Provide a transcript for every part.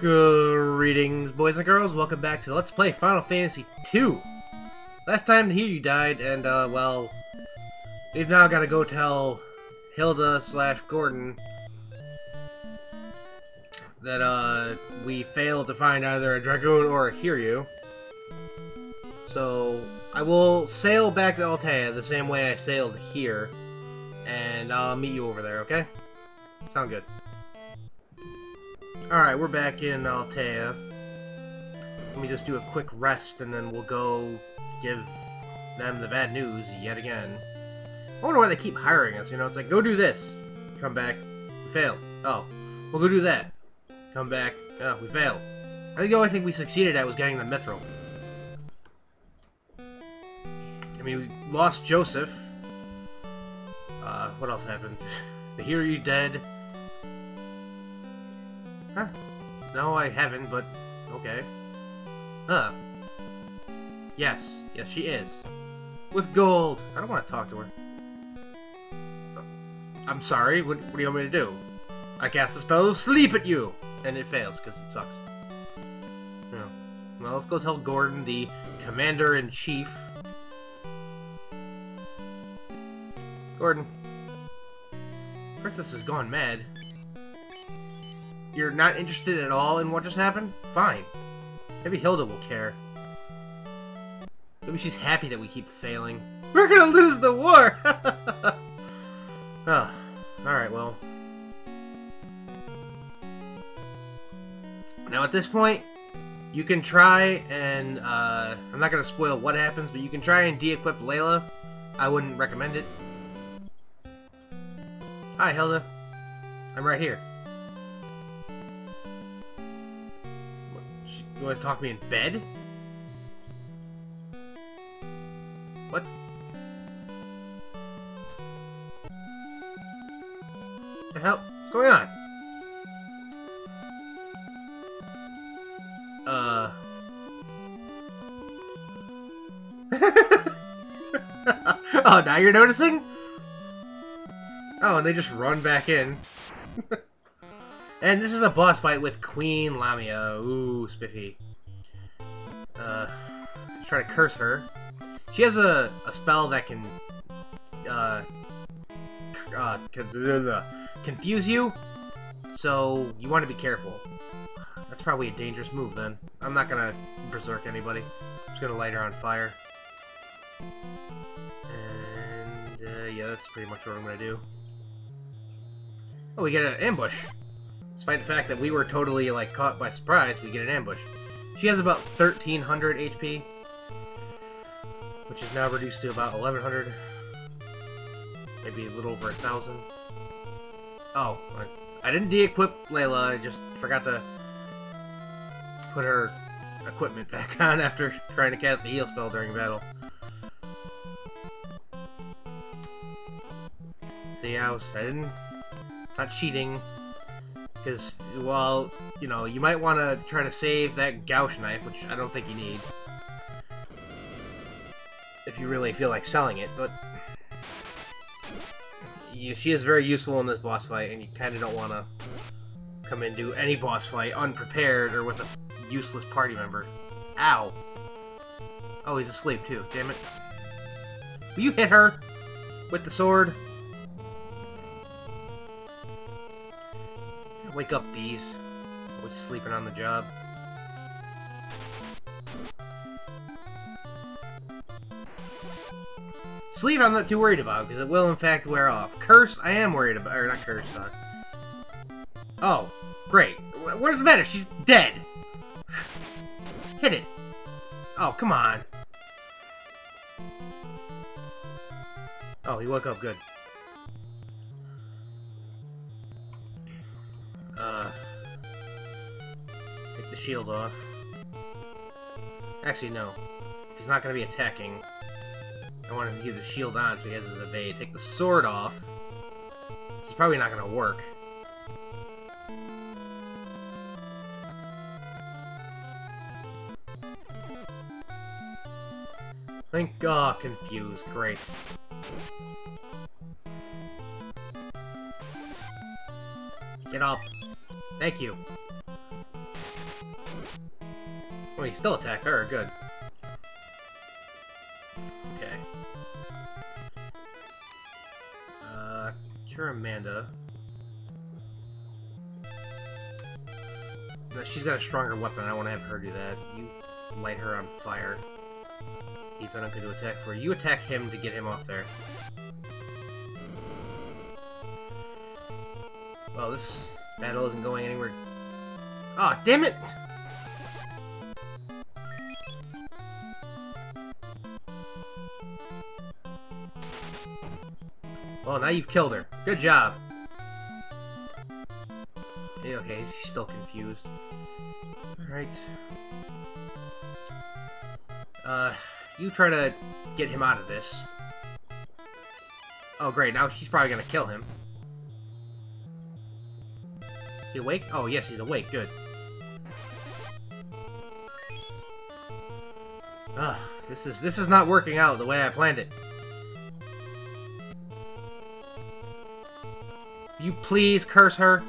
Greetings, boys and girls. Welcome back to Let's Play Final Fantasy II. Last time the Hiryu died, and, well, we've now got to go tell Hilda / Gordon that, we failed to find either a Dragoon or a Hiryu. So, I will sail back to Altea the same way I sailed here, and I'll meet you over there, okay? Sound good. Alright, we're back in Altea. Let me just do a quick rest and then we'll go give them the bad news yet again. I wonder why they keep hiring us, you know? It's like, go do this. Come back. We failed. Oh. We'll go do that. Come back. Oh, we failed. I think the only thing we succeeded at was getting the Mithril. I mean, we lost Joseph. What else happened? The Hiryu dead. Huh. No, I haven't, but... okay. Huh. Yes. Yes, she is. With gold! I don't want to talk to her. I'm sorry, what do you want me to do? I cast a spell of sleep at you! And it fails, because it sucks. No. Well, let's go tell Gordon, the Commander-in-Chief. Gordon. Princess has gone mad. You're not interested at all in what just happened? Fine. Maybe Hilda will care. Maybe she's happy that we keep failing. We're gonna lose the war! Oh. Alright, well. Now at this point, you can try and, I'm not gonna spoil what happens, but you can try and de-equip Layla. I wouldn't recommend it. Hi, Hilda. I'm right here. You want to talk to me in bed? What? The hell? What's going on? Oh, now you're noticing? Oh, and they just run back in. And this is a boss fight with Queen Lamia. Ooh, spiffy. Let's try to curse her. She has a spell that can confuse you, so you want to be careful. That's probably a dangerous move, then. I'm not gonna berserk anybody. I'm just gonna light her on fire. And yeah, that's pretty much what I'm gonna do. Oh, we get an ambush. Despite the fact that we were totally, like, caught by surprise, we get an ambush. She has about 1,300 HP, which is now reduced to about 1,100. Maybe a little over 1,000. Oh, I didn't de-equip Layla, I just forgot to put her equipment back on after trying to cast the heal spell during battle. See, not cheating. Because, well, you know, you might want to try to save that Gauss knife, which I don't think you need. If you really feel like selling it, but... she is very useful in this boss fight, and you kind of don't want to come into any boss fight unprepared or with a useless party member. Ow! Oh, he's asleep, too. Damn it. Will you hit her with the sword? Wake up, these. Always sleeping on the job. Sleep I'm not too worried about, because it will in fact wear off. Curse, I am worried about. Or not curse, oh, great. What does it matter? She's dead! Hit it! Oh, come on. Oh, he woke up, good. Take the shield off. Actually, no. He's not going to be attacking. I want him to give the shield on so he has his evade. Take the sword off. It's probably not going to work. Think, oh, confused. Great. Get up. Thank you. Well, you can still attack her. Good. Okay. Cure Amanda. No, she's got a stronger weapon. I don't want to have her do that. You light her on fire. He's not going to attack for her. You attack him to get him off there. Well, this battle isn't going anywhere. Ah, damn it! Well, now you've killed her. Good job! Yeah, okay, she's still confused. Alright. You try to get him out of this. Oh, great, now she's probably gonna kill him. He awake? Oh, yes, he's awake. Good. Ugh, this is not working out the way I planned it. You please curse her.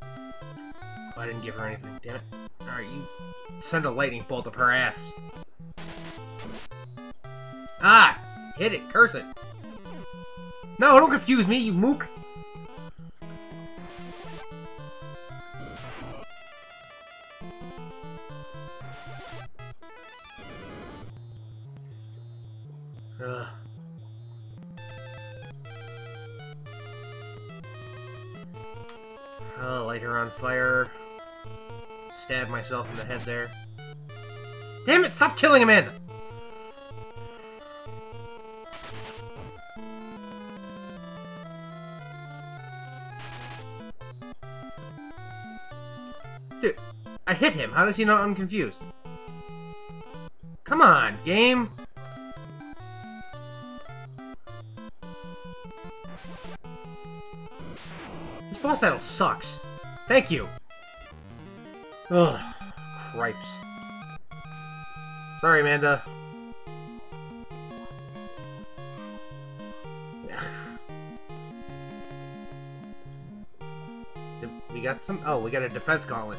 Oh, I didn't give her anything. Damn it! All right, you send a lightning bolt up her ass. Ah! Hit it. Curse it. No, don't confuse me, you mook! Ugh. I'll light her on fire. Stab myself in the head there. Damn it! Stop killing Amanda! Dude, I hit him. How does he know I'm confused? Come on, game! This boss battle sucks. Thank you! Ugh, cripes. Sorry, Amanda. We got some... Oh, we got a defense gauntlet.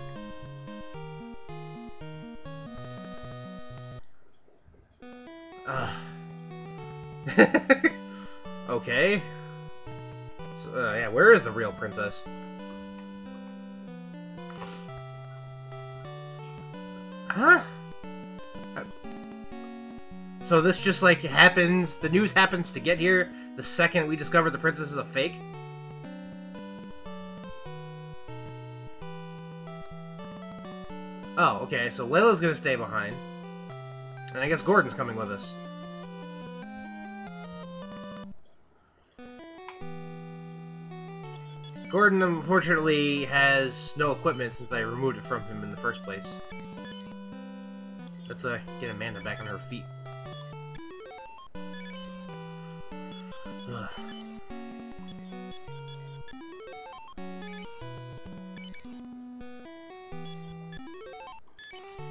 Okay. So, yeah, where is the real princess? Huh? So this just, like, happens... The news happens to get here the second we discover the princess is a fake? Oh, okay, so Layla's gonna stay behind. And I guess Gordon's coming with us. Gordon, unfortunately, has no equipment since I removed it from him in the first place. Let's get Amanda back on her feet. Ugh.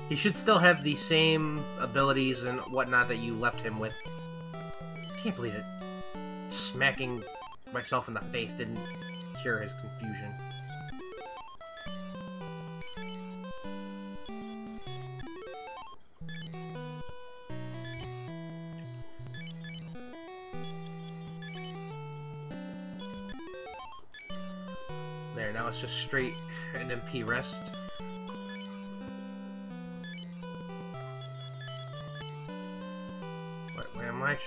He should still have the same abilities and whatnot that you left him with. I can't believe it. Smacking myself in the face didn't cure his confusion. There, now it's just straight and MP rest. What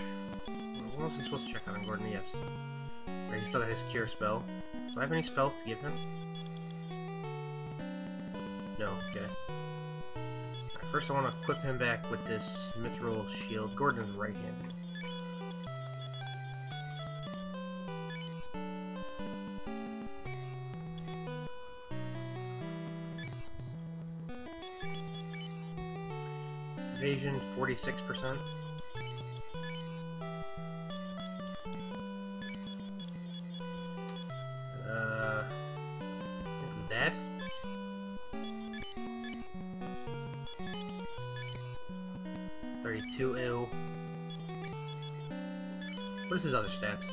else are we supposed to check out on Gordon? Yes. Right, he still got his cure spell. Do I have any spells to give him? No, okay. Right, first I want to equip him back with this Mithril shield. Gordon's right-handed. This evasion, 46%. What is his other stats?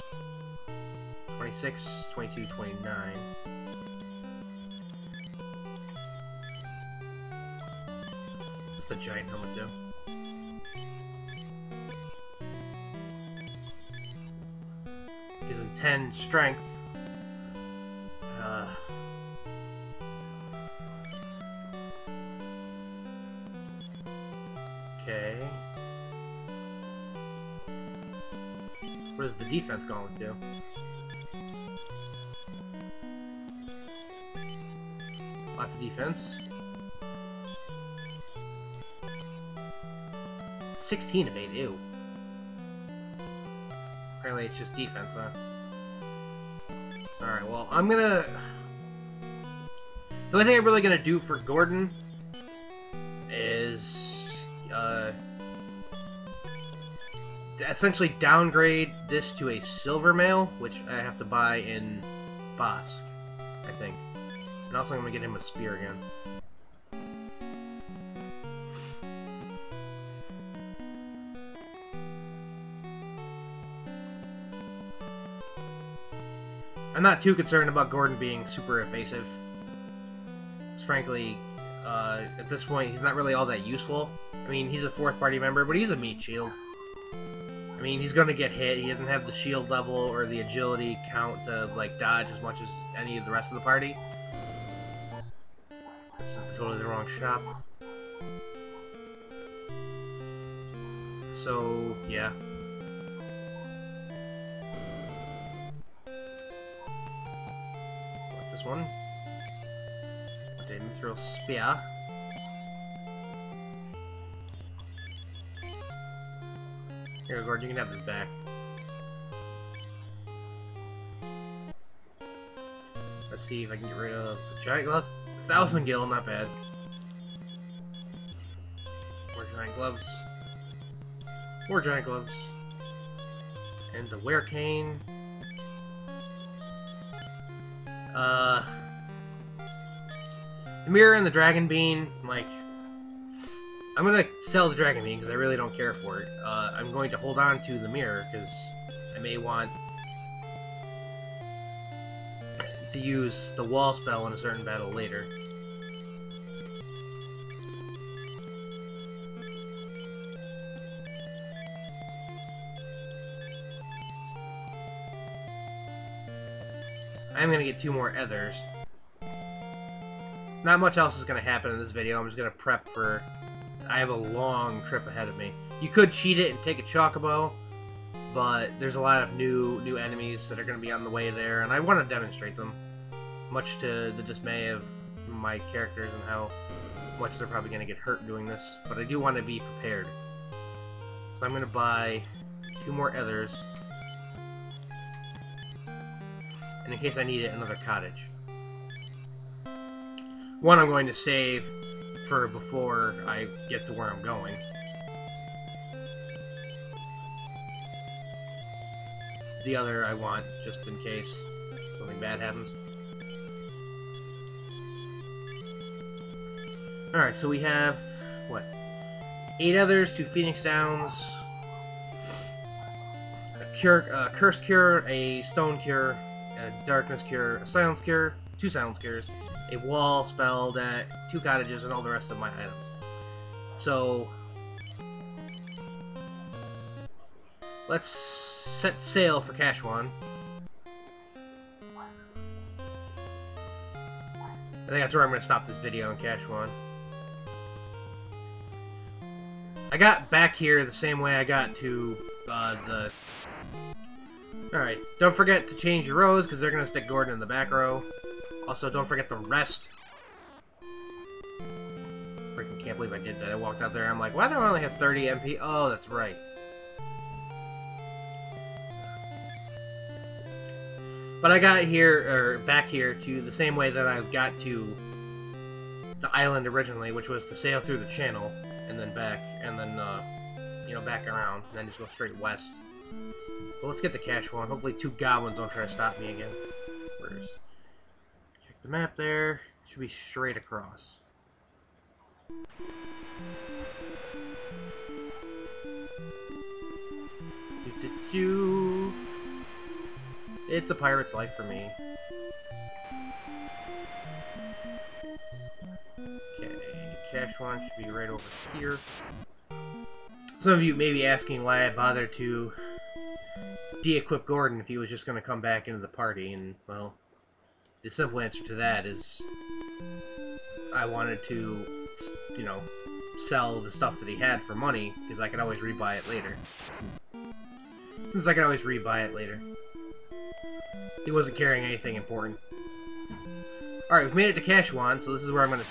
26%. 26, 22, 29. What's the giant helmet do? He's in 10 strength. Okay. What is the defense gauntlet do? Lots of defense. 16 of 8, ew. Apparently it's just defense, though. Alright, well, I'm gonna... The only thing I'm really gonna do for Gordon is... essentially downgrade this to a silver mail, which I have to buy in Bosk, I think. And also I'm gonna get him a spear again. I'm not too concerned about Gordon being super evasive. Because frankly, at this point, he's not really all that useful. I mean, he's a fourth party member, but he's a meat shield. I mean, he's gonna get hit. He doesn't have the shield level or the agility count to, like, dodge as much as any of the rest of the party. This is totally the wrong shop. So, yeah. This one. Okay, Mithril Spear. Here, Gordon, you can have this back. Let's see if I can get rid of the giant gloves. 1,000 gil, not bad. More giant gloves. More giant gloves. And the wear cane. The mirror and the dragon bean, like... I'm gonna sell the dragon bean because I really don't care for it. I'm going to hold on to the mirror because I may want to use the wall spell in a certain battle later. I'm gonna get 2 more ethers. Not much else is gonna happen in this video. I'm just gonna prep for... I have a long trip ahead of me. You could cheat it and take a Chocobo, but there's a lot of new enemies that are going to be on the way there, and I want to demonstrate them, much to the dismay of my characters and how much they're probably going to get hurt doing this, but I do want to be prepared. So I'm going to buy 2 more ethers, and in case I need it, another cottage. One I'm going to save for before I get to where I'm going. The other I want, just in case something bad happens. Alright, so we have, what, 8 others, 2 Phoenix Downs, a Curse Cure, a Stone Cure, a Darkness Cure, a Silence Cure, 2 Silence Cures, a wall spell, that 2 cottages, and all the rest of my items. So let's set sail for Kashuan. I think that's where I'm going to stop this video, in Kashuan. I got back here the same way I got to the... Alright, don't forget to change your rows, because they're going to stick Gordon in the back row. Also, don't forget to rest. Freaking can't believe I did that. I walked out there and I'm like, why do I only have 30 MP? Oh, that's right. But I got here, or back here, to the same way that I got to the island originally, which was to sail through the channel, and then back, and then, you know, back around, and then just go straight west. But let's get the Kashuan. Hopefully 2 goblins don't try to stop me again. Where's... the map there should be straight across. It's a pirate's life for me. Okay, Kashuan should be right over here. Some of you may be asking why I bothered to de-equip Gordon if he was just going to come back into the party, and, well, the simple answer to that is I wanted to, you know, sell the stuff that he had for money, because I could always rebuy it later. Since I could always rebuy it later. He wasn't carrying anything important. Alright, we've made it to Kashuan, so this is where I'm gonna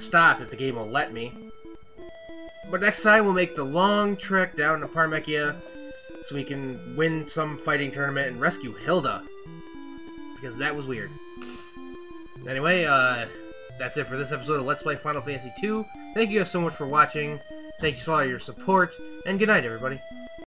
stop if the game will let me. But next time we'll make the long trek down to Parmechia so we can win some fighting tournament and rescue Hilda. Because that was weird. Anyway, that's it for this episode of Let's Play Final Fantasy II. Thank you guys so much for watching. Thank you for all your support, and good night, everybody.